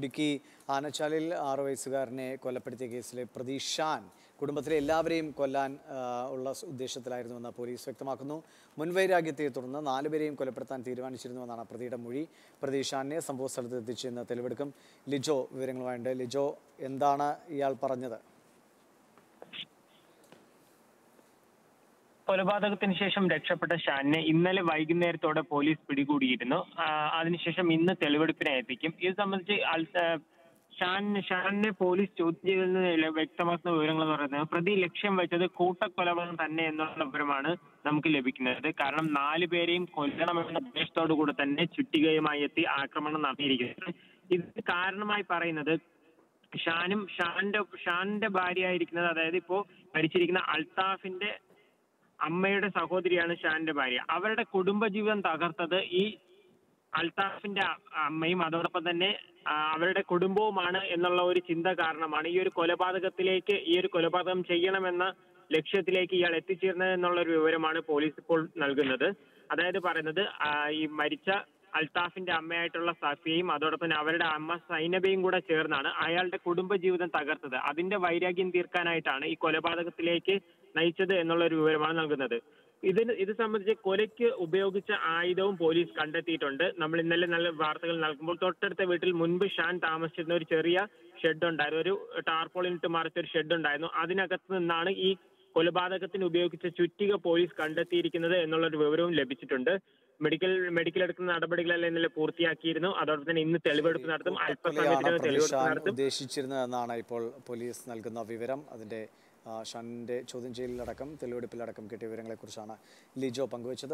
Iduki, Anachalil, Aravaisukarane, Kollappeduthiya Kesile, Prati Shan, Kudumpathile Ellavareyum Kollan Ulla Uddeshathilayirunnu Police Vyaktamakkunnu. Munvairagyathe Thudannu Nalupereyum Kollappeduthan Theerumanichirunnu Prathiയുടെ മൊഴി. പ്രതി ഷാനെ സംഭവ സ്ഥലത്ത് എത്തിച്ചെന്ന തെളിവെടുക്കും. ലിജോ വിവരങ്ങളുമായുണ്ട്. ലിജോ, എന്താണ് ഇയാൾ പറഞ്ഞത്? കൊലപാതകത്തിന് ശേഷം രക്ഷപ്പെട്ട ഷാനെ ഇന്നലെ വൈകുന്നേരത്തോടെ പോലീസ് പിടികൂടിയിരുന്നു. അതിനുശേഷം ഇന്ന് തെളിവെടുപ്പിനെ എത്തിക്കും. ഇത് സംബന്ധിച്ച് ഷാനെ പോലീസ് ചോദ്യം ചെയ്തതിൽ നിന്ന് വ്യക്തമാക്കുന്ന വിവരങ്ങൾ എന്ന് പറയുന്നത് പ്രതി ലക്ഷ്യം വെച്ചത് കൂട്ടക്കൊലപാതകം തന്നെ എന്നുള്ള വിവരമാണ് നമുക്ക് ലഭിക്കുന്നത്. കാരണം 4 പേരെയും കൊല്ലണമെന്ന ഉദ്ദേശത്തോടു കൂടെ തന്നെ ചുറ്റികയുമായി എത്തി ആക്രമണം നടത്തിയിരിക്കുന്നത്. ഇതിന് കാരണമായി പറയുന്നത് ഷാന്റെ ഭാര്യയായിരിക്കുന്നത്, അതായത് ഇപ്പോ മരിച്ചിരിക്കുന്ന അൽത്താഫിന്റെ അമ്മയുടെ സഹോദരിയാണ് ഷാന്റെ ഭാര്യ. അവരുടെ കുടുംബജീവിതം തകർത്തത് ഈ അൽത്താഫിന്റെ അമ്മയും അതോടൊപ്പം തന്നെ അവരുടെ കുടുംബവുമാണ് എന്നുള്ള ഒരു ചിന്ത കാരണമാണ് ഈ ഒരു കൊലപാതകം ചെയ്യണമെന്ന ലക്ഷ്യത്തിലേക്ക് ഇയാൾ എത്തിച്ചേർന്നത് എന്നുള്ളൊരു വിവരമാണ് പോലീസ് ഇപ്പോൾ നൽകുന്നത്. അതായത് പറയുന്നത് ഈ മരിച്ച അൽത്താഫിന്റെ അമ്മയായിട്ടുള്ള സഫിയയും അതോടൊപ്പം തന്നെ അവരുടെ അമ്മ സൈനബയും കൂടെ ചേർന്നാണ് അയാളുടെ കുടുംബജീവിതം തകർത്തത്. അതിന്റെ വൈരാഗ്യം തീർക്കാനായിട്ടാണ് ഈ കൊലപാതകത്തിലേക്ക് നയിച്ചത് എന്നുള്ളൊരു വിവരമാണ് നൽകുന്നത്. ഇത് സംബന്ധിച്ച് കൊലയ്ക്ക് ഉപയോഗിച്ച ആയുധവും പോലീസ് കണ്ടെത്തിയിട്ടുണ്ട്. നമ്മൾ ഇന്നലെ നല്ല വാർത്തകൾ നൽകുമ്പോൾ തൊട്ടടുത്ത വീട്ടിൽ മുൻപ് ഷാൻ താമസിച്ചിരുന്ന ഒരു ചെറിയ ഷെഡ് ഉണ്ടായിരുന്നു, ഒരു ടാർപോളിനിട്ട് മറിച്ചൊരു ഷെഡ് ഉണ്ടായിരുന്നു. അതിനകത്ത് നിന്നാണ് ഈ കൊലപാതകത്തിന് ഉപയോഗിച്ച ചുറ്റിക പോലീസ് കണ്ടെത്തിയിരിക്കുന്നത് എന്നുള്ളൊരു വിവരവും ലഭിച്ചിട്ടുണ്ട്. മെഡിക്കൽ എടുക്കുന്ന നടപടികളെല്ലാം ഇന്നലെ പൂർത്തിയാക്കിയിരുന്നു. അതോടൊപ്പം തന്നെ ഇന്ന് തെളിവെടുപ്പ് നടത്തും. അല്പസമയത്തിനകം തെളിവെടുപ്പ് നടത്തും ഉദ്ദേശിച്ചിരുന്നതെന്നാണ് ഇപ്പോൾ പോലീസ് നൽകുന്ന വിവരം. അതിന്റെ ഷാന്റെ ചോദ്യം ചെയ്യലിലടക്കം തെളിവെടുപ്പിലടക്കം കിട്ടിയ വിവരങ്ങളെക്കുറിച്ചാണ് ലിജോ പങ്കുവച്ചത്.